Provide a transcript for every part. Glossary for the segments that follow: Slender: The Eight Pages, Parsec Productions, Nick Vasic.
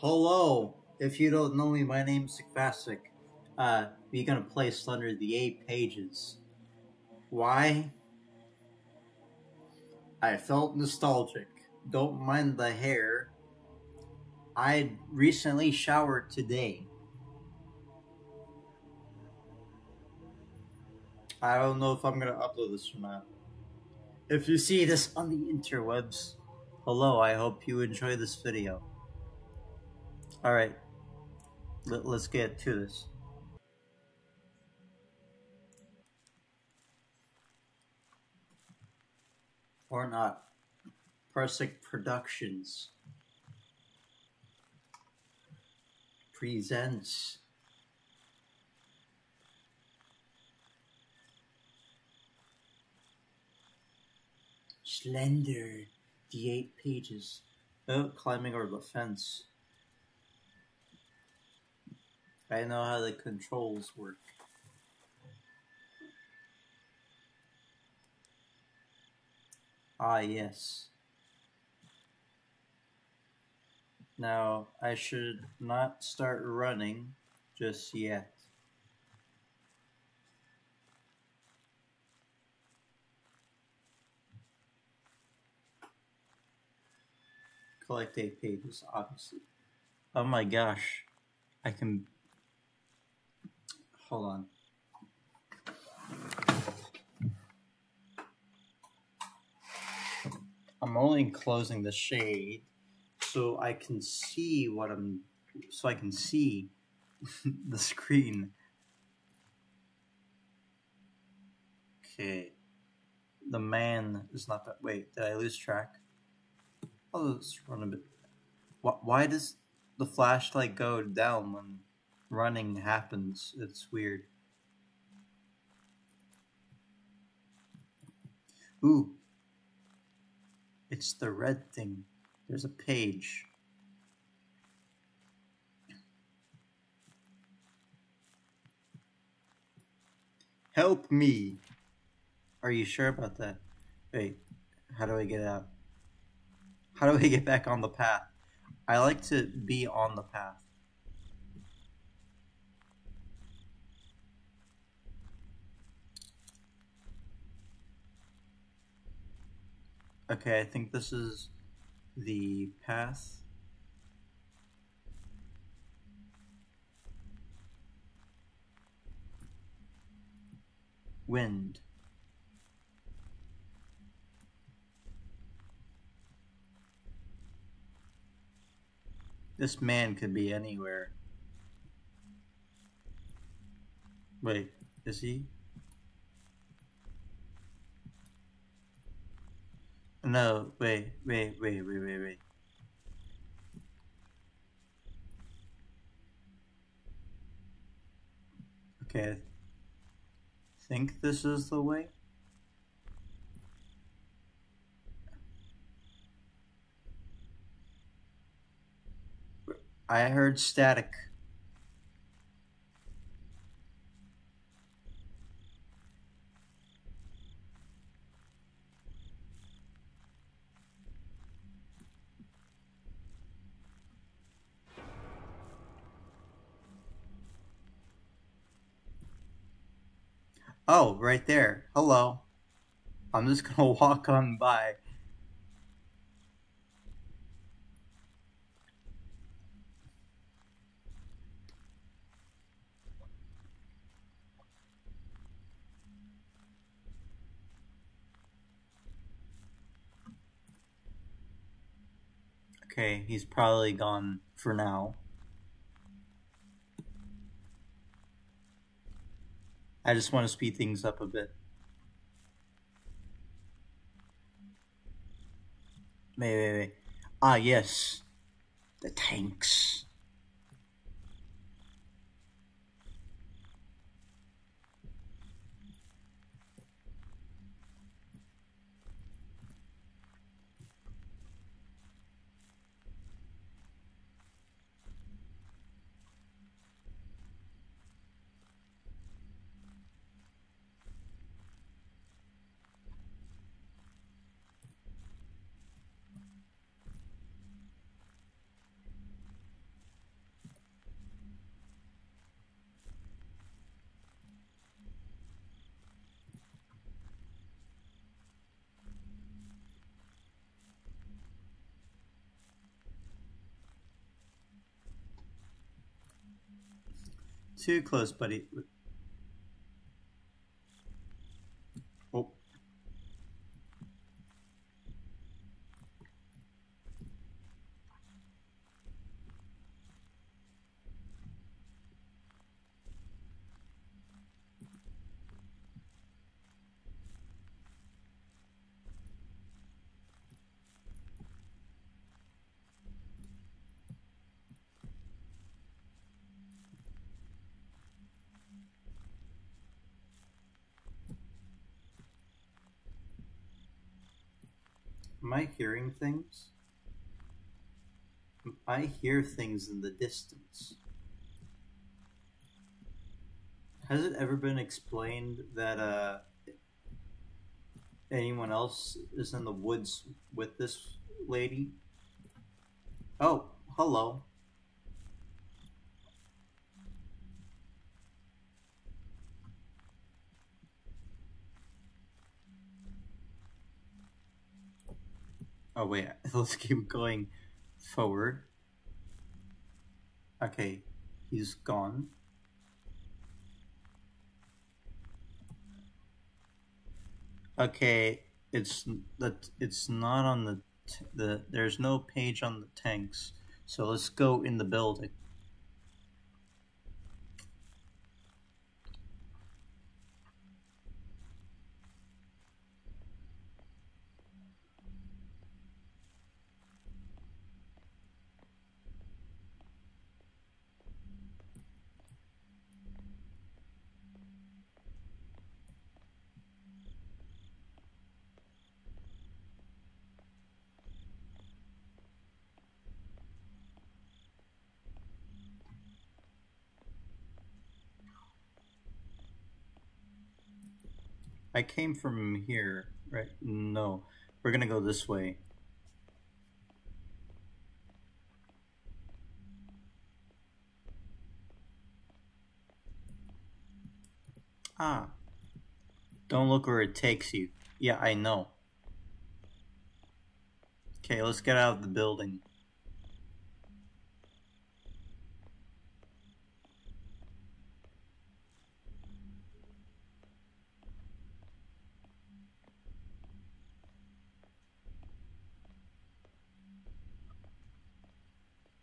Hello, if you don't know me, my name's Nick Vasic. We're gonna play Slender the 8 Pages. Why? I felt nostalgic. Don't mind the hair. I recently showered today. I don't know if I'm gonna upload this or not. If you see this on the interwebs, hello, I hope you enjoy this video. Alright, let's get to this. Or not. Parsec Productions presents Slender, the 8 Pages. Oh, climbing over the fence. I know how the controls work. Ah, yes. Now, I should not start running just yet. Collect 8 pages, obviously. Oh my gosh. I can... Hold on. I'm only closing the shade so I can see what I'm... So I can see the screen. Okay. The man is not that... Wait, did I lose track? I'll just run a bit. Why does the flashlight go down when... running happens? It's weird. Ooh. It's the red thing. There's a page. Help me. Are you sure about that? Wait, how do I get out? How do I get back on the path? I like to be on the path. Okay, I think this is the path. Wind. This man could be anywhere. Wait, is he? No, wait. Okay, I think this is the way. I heard static. Oh, right there. Hello. I'm just gonna walk on by. Okay, he's probably gone for now. I just want to speed things up a bit. Wait. Ah, yes. The tanks. Too close, buddy. Oh. Am I hearing things? I hear things in the distance. Has it ever been explained that anyone else is in the woods with this lady? Oh, hello. Oh wait, let's keep going forward. Okay, he's gone. Okay, it's not on the there's no page on the tanks. So let's go in the building. I came from here, right? No, we're gonna go this way. Ah, don't look where it takes you. Yeah, I know. Okay, let's get out of the building.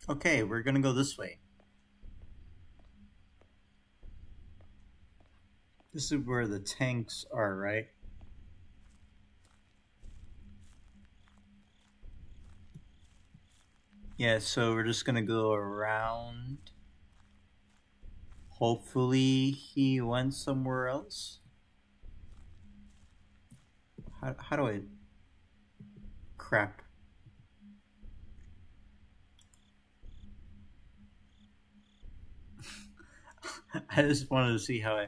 Okay, we're gonna go this way. This is where the tanks are, right? Yeah, so we're just gonna go around. Hopefully he went somewhere else. How do I... Crap. I just wanted to see how I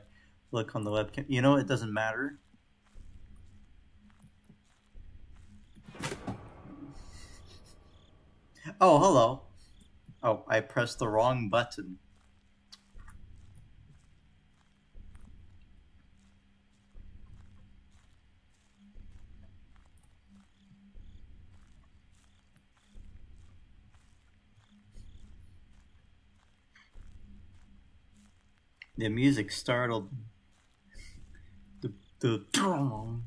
look on the webcam. You know, it doesn't matter. Oh, hello. Oh, I pressed the wrong button. The music startled me. The drum.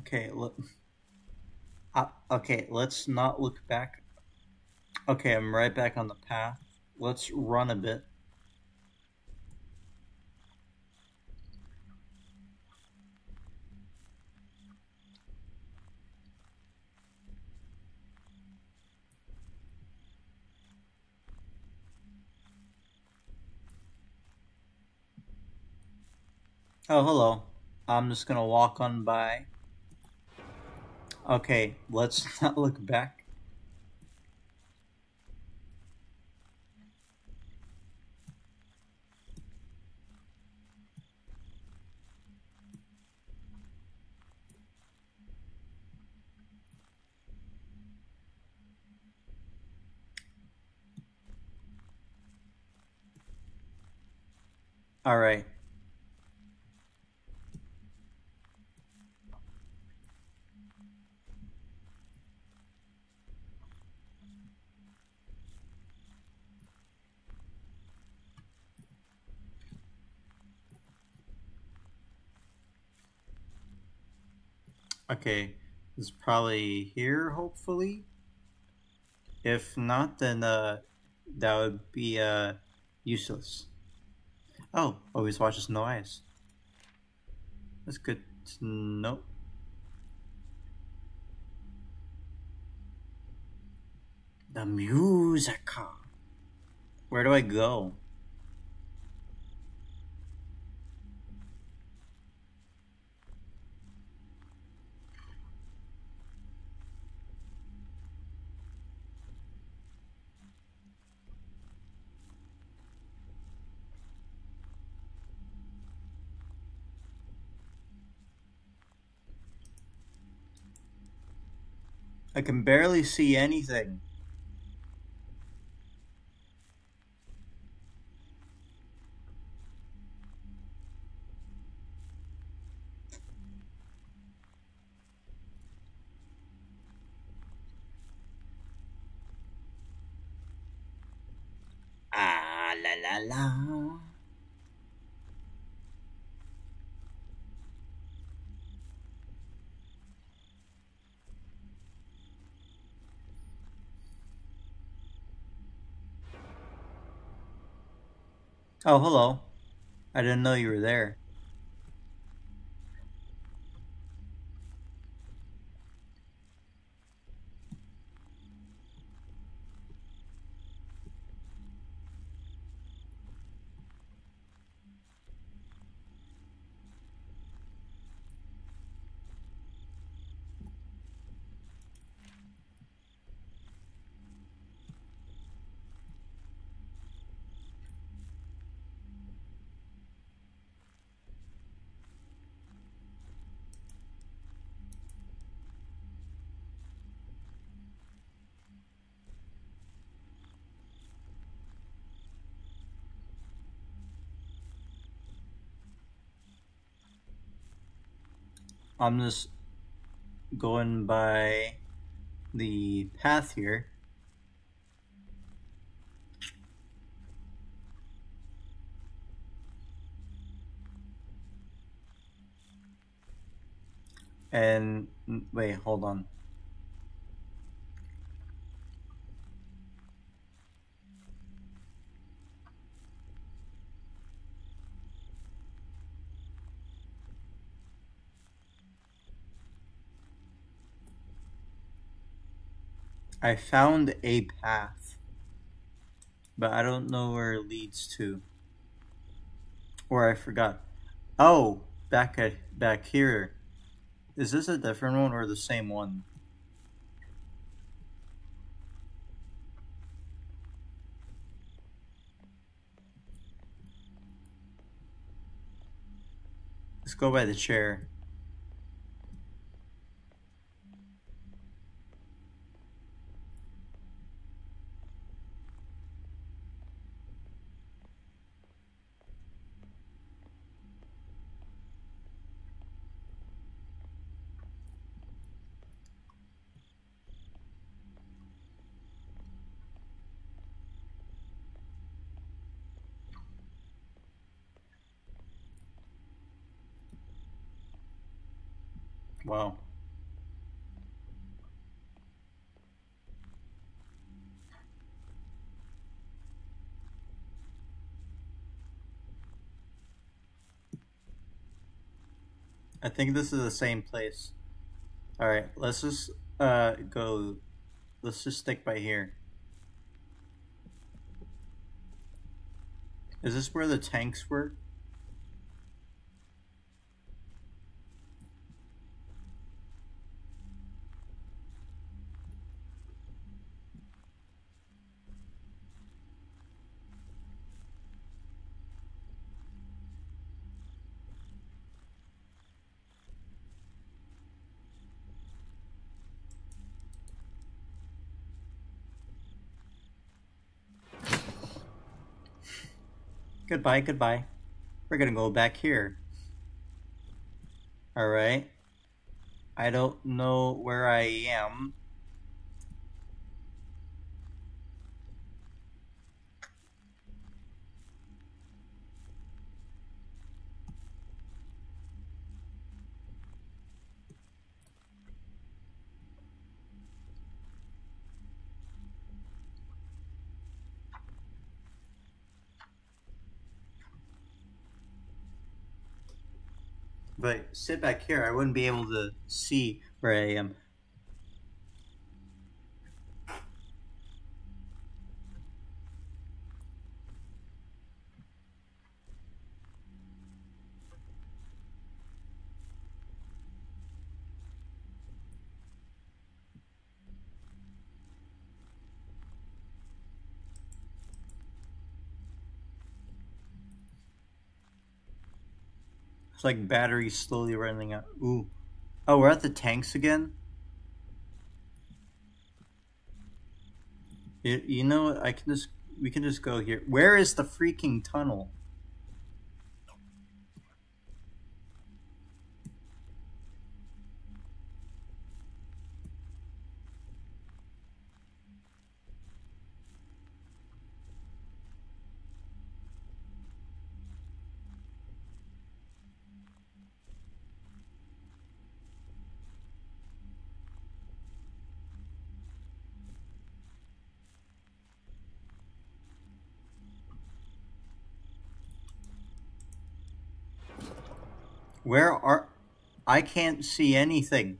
Okay, look. Okay, let's not look back. Okay, I'm right back on the path. Let's run a bit. Oh, hello. I'm just gonna walk on by. Okay, let's not look back. All right. Okay, it's probably here, hopefully. If not, then that would be useless. Oh, always watches no eyes. That's good to know. The music. Where do I go? I can barely see anything. Ah, la la la. Oh, hello. I didn't know you were there. I'm just going by the path here. And wait, hold on. I found a path, but I don't know where it leads to, or I forgot. Oh, back here. Is this a different one or the same one? Let's go by the chair. Wow. I think this is the same place. All right, let's just go. Let's just stick by here. Is this where the tanks were? Goodbye, goodbye. We're gonna go back here. Alright. I don't know where I am. If I sit back here, I wouldn't be able to see where I am. It's like batteries slowly running out. Ooh. Oh, we're at the tanks again? You know what? I can just... We can just go here. Where is the freaking tunnel? Where are... I can't see anything.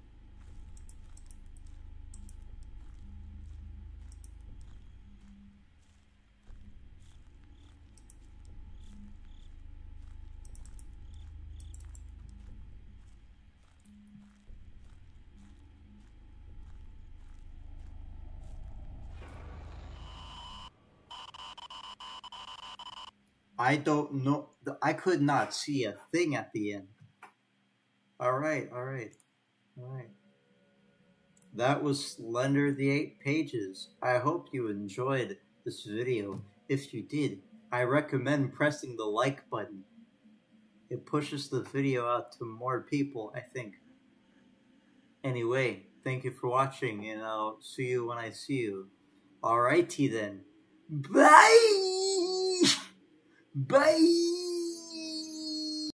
I don't know. I could not see a thing at the end. All right. That was Slender the 8 Pages. I hope you enjoyed this video. If you did, I recommend pressing the like button. It pushes the video out to more people, I think. Anyway, thank you for watching, and I'll see you when I see you. All righty then. Bye! Bye!